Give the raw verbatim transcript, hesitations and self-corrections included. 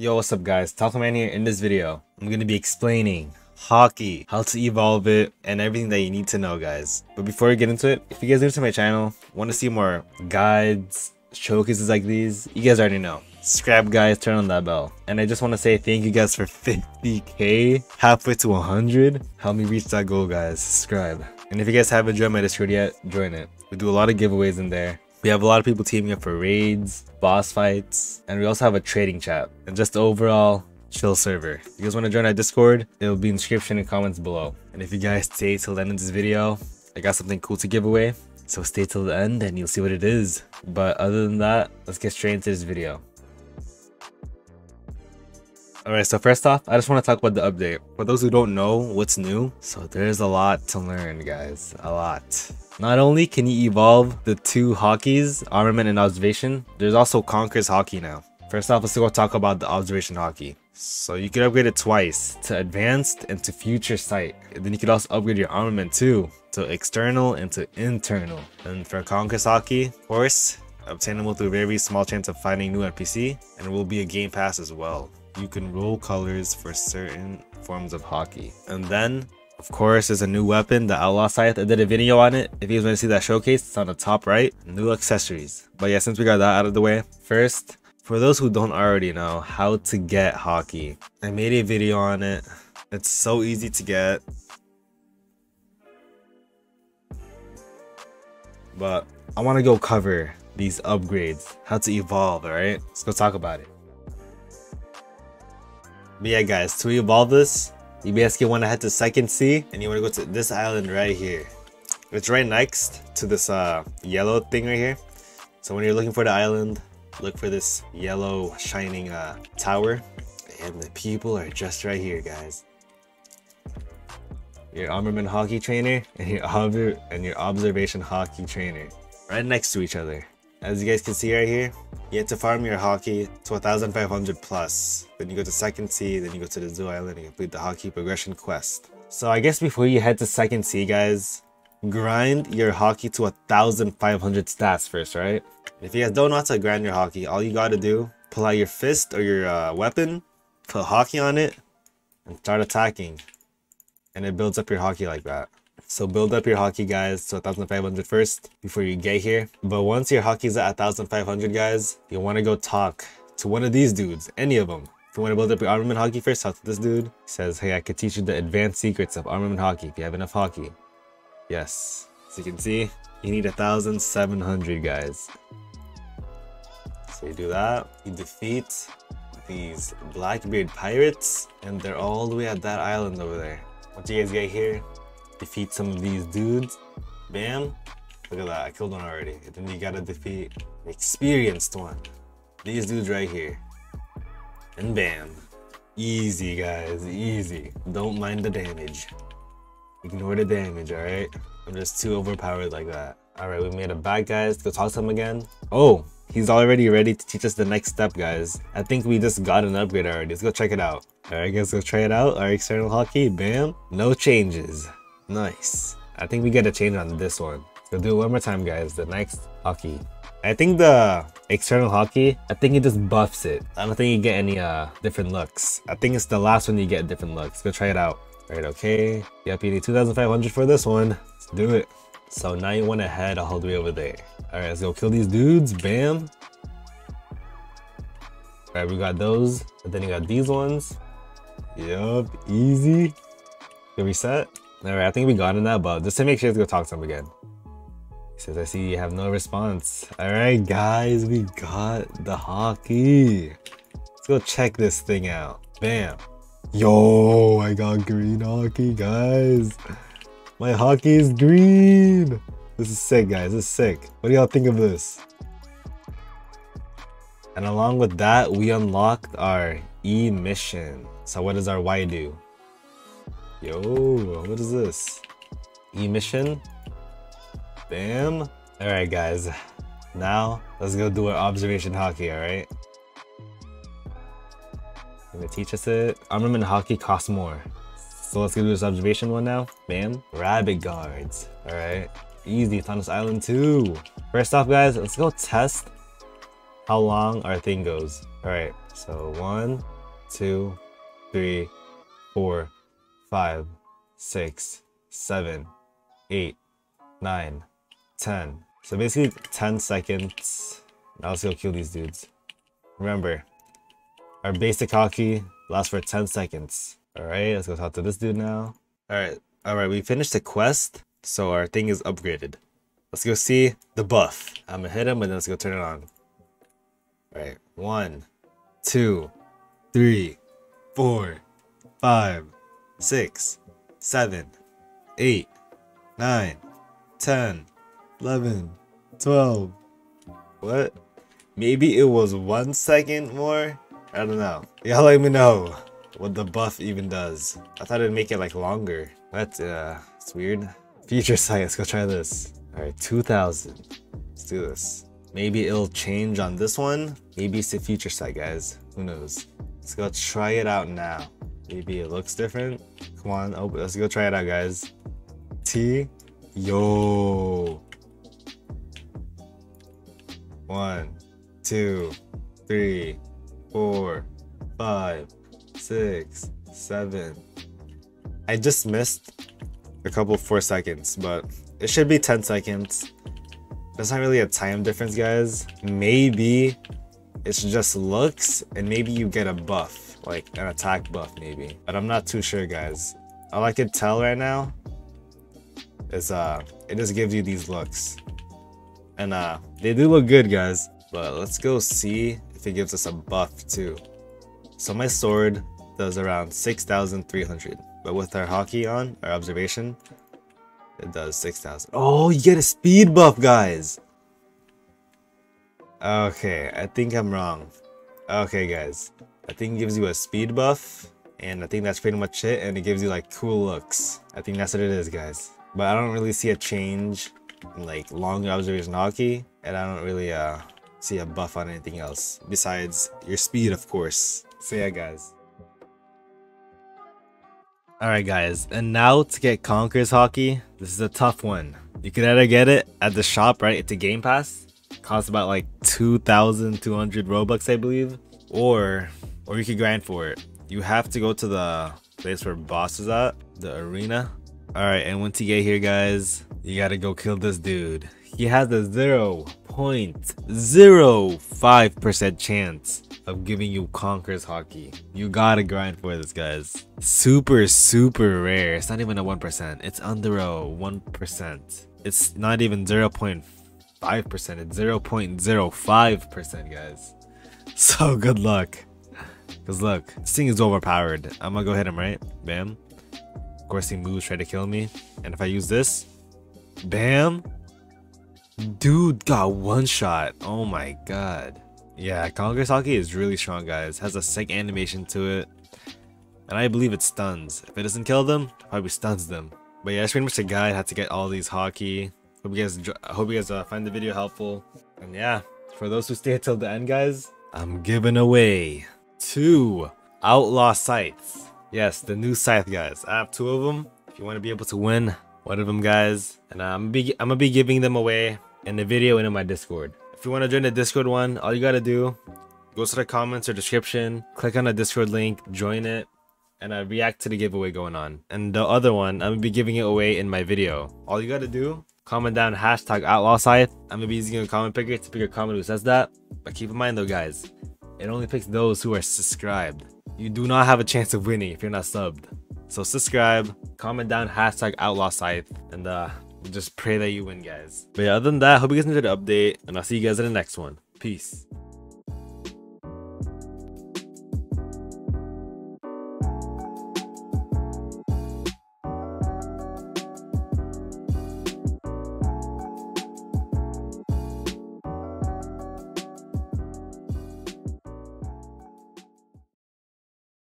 Yo, what's up guys, Taklaman here. In this video, I'm going to be explaining Haki, how to evolve it, and everything that you need to know guys. But before we get into it, if you guys are new to my channel, want to see more guides, showcases like these, you guys already know. Subscribe guys, turn on that bell. And I just want to say thank you guys for fifty K, halfway to one hundred. Help me reach that goal guys, subscribe. And if you guys haven't joined my Discord yet, join it. We do a lot of giveaways in there. We have a lot of people teaming up for raids, boss fights, and we also have a trading chat and just overall chill server. If you guys want to join our Discord, it'll be in the description and comments below. And if you guys stay till the end of this video, I got something cool to give away. So stay till the end and you'll see what it is. But other than that, let's get straight into this video. Alright, so first off, I just want to talk about the update. For those who don't know what's new, so there's a lot to learn guys, a lot. Not only can you evolve the two Hakis, Armament and Observation, there's also Conqueror's Haki now. First off, let's go talk about the Observation Haki. So you can upgrade it twice, to Advanced and to Future Sight. And then you could also upgrade your Armament too, to External and to Internal. And for Conqueror's Haki, of course, obtainable through very small chance of finding new N P C, and it will be a game pass as well. You can roll colors for certain forms of Haki. And then, of course, there's a new weapon, the Outlaw Scythe. I did a video on it. If you guys want to see that showcase, it's on the top right. New accessories. But yeah, since we got that out of the way, first, for those who don't already know how to get Haki, I made a video on it. It's so easy to get. But I want to go cover these upgrades, how to evolve, alright? Let's go talk about it. But yeah guys, to evolve this, you basically want to head to Second Sea, and you want to go to this island right here. It's right next to this uh, yellow thing right here. So when you're looking for the island, look for this yellow shining uh, tower. And the people are just right here, guys. Your Armament Haki trainer and your, ob and your Observation Haki trainer. Right next to each other. As you guys can see right here, you have to farm your Haki to one thousand five hundred plus. Then you go to Second Sea, then you go to the Zoo Island and complete the Haki progression quest. So I guess before you head to Second Sea, guys, grind your Haki to one thousand five hundred stats first, right? If you guys don't know how to grind your Haki, all you gotta do, pull out your fist or your uh, weapon, put Haki on it, and start attacking. And it builds up your Haki like that. So build up your Haki guys to one thousand five hundred first before you get here. But once your Haki's at one thousand five hundred guys, you want to go talk to one of these dudes, any of them. If you want to build up your Armament Haki first, talk to this dude. He says, hey, I could teach you the advanced secrets of Armament Haki if you have enough Haki. Yes. As you can see, you need one thousand seven hundred guys. So you do that, you defeat these Blackbeard pirates, and they're all the way at that island over there. Once you guys get here, defeat some of these dudes. Bam. Look at that. I killed one already. And then you gotta defeat an experienced one. These dudes right here. And bam. Easy, guys. Easy. Don't mind the damage. Ignore the damage, alright? I'm just too overpowered like that. Alright, we made it back, guys. Go talk to him again. Oh, he's already ready to teach us the next step, guys. I think we just got an upgrade already. Let's go check it out. Alright, guys. Go try it out. Our external Haki. Bam. No changes. Nice. I think we gotta change on this one. We'll do it one more time guys, the next Haki. I think the external Haki, I think it just buffs it. I don't think you get any uh, different looks. I think it's the last one you get different looks. Go try it out. Alright, okay. Yep, you need two thousand five hundred for this one. Let's do it. So now you wanna head all the way over there. Alright, let's go kill these dudes. Bam. Alright, we got those. And then you got these ones. Yup, easy. Good reset. Alright, I think we got in that, but just to make sure to go talk to him again. He says, I see you have no response. Alright guys, we got the Haki. Let's go check this thing out. Bam. Yo, I got green Haki, guys. My Haki is green. This is sick, guys. This is sick. What do y'all think of this? And along with that, we unlocked our E mission. So what does our Y do? Yo, what is this? E mission? Bam. Alright guys, now let's go do our Observation Haki, alright? Gonna teach us it. Armament Haki costs more. So let's go do this observation one now. Bam. Rabbit guards. Alright. Easy, it's on this island too. First off guys, let's go test how long our thing goes. All right, so one, two, three, four, five, six, seven, eight, nine, ten. So basically ten seconds. Now let's go kill these dudes. Remember, our basic haki lasts for ten seconds. All right, let's go talk to this dude now. All right, all right, we finished the quest, so our thing is upgraded. Let's go see the buff. I'm gonna hit him and then let's go turn it on. All right, one, two, three, four, five, six, seven, eight, nine, ten, eleven, twelve. What? Maybe it was one second more? I don't know. Y'all let me know what the buff even does. I thought it'd make it like longer. That's uh, it's weird. Future sight, let's go try this. All right, two thousand. Let's do this. Maybe it'll change on this one. Maybe it's the future sight, guys. Who knows? Let's go try it out now. Maybe it looks different. Come on, oh, let's go try it out, guys. T, yo. One, two, three, four, five, six, seven. I just missed a couple four seconds, but it should be ten seconds. There's not really a time difference, guys. Maybe it's just looks, and maybe you get a buff, like an attack buff maybe, but I'm not too sure, guys. All I could tell right now is uh it just gives you these looks, and uh they do look good, guys, but let's go see if it gives us a buff too. So my sword does around six thousand three hundred, but with our haki on, our observation, it does six thousand. Oh, you get a speed buff, guys. Okay, I think I'm wrong. Okay, guys, I think it gives you a speed buff, and I think that's pretty much it, and it gives you like cool looks. I think that's what it is, guys, but I don't really see a change in like longer observation haki, and I don't really uh see a buff on anything else besides your speed, of course. So yeah, guys. Alright, guys, and now to get Conqueror's Haki. This is a tough one. You can either get it at the shop, right? It's a Game Pass. It costs about like two thousand two hundred Robux, I believe. Or or you could grind for it. You have to go to the place where boss is at, the arena. Alright, and once you get here, guys, you gotta go kill this dude. He has a zero point zero five percent chance of giving you Conqueror's Haki. You gotta grind for this, guys. Super, super rare. It's not even a one percent. It's under a one percent. It's not even zero point five percent. It's zero point zero five percent, guys. So good luck. Because look, this thing is overpowered. I'm gonna go hit him, right? Bam. Of course, he moves, try to kill me. And if I use this, bam. Dude got one shot. Oh my god. Yeah, Conqueror's Haki is really strong, guys. Has a sick animation to it, and I believe it stuns. If it doesn't kill them, it probably stuns them. But yeah, that's pretty much the guide how to get all these haki. Hope you guys I hope you guys uh, find the video helpful. And yeah, for those who stay till the end, guys, I'm giving away two Outlaw Scythes. Yes, the new scythe, guys. I have two of them. If you want to be able to win one of them, guys, and uh, I'm gonna be I'm gonna be giving them away in the video and in my Discord. If you want to join the Discord one, all you gotta do, go to the comments or description, click on the Discord link, join it, and I react to the giveaway going on. And the other one, I'm gonna be giving it away in my video. All you gotta do, comment down hashtag Outlaw Scythe. I'm gonna be using a comment picker to pick a comment who says that. But keep in mind though, guys, it only picks those who are subscribed. You do not have a chance of winning if you're not subbed. So subscribe, comment down hashtag Outlaw Scythe, and uh just pray that you win, guys. But yeah, other than that, hope you guys enjoyed the update, and I'll see you guys in the next one. Peace.